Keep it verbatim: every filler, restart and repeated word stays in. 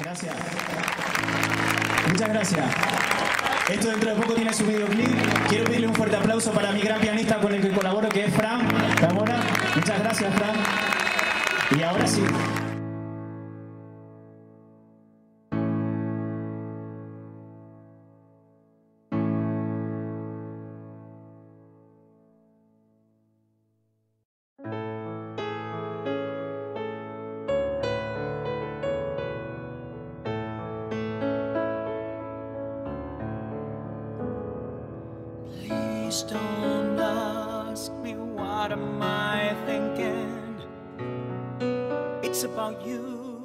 Gracias. Muchas gracias. Esto dentro de poco tiene su videoclip. Quiero pedirle un fuerte aplauso para mi gran pianista con el que colaboro, que es Fran Gamora. Muchas gracias, Fran. Y ahora sí. Please don't ask me what am I thinking. It's about you.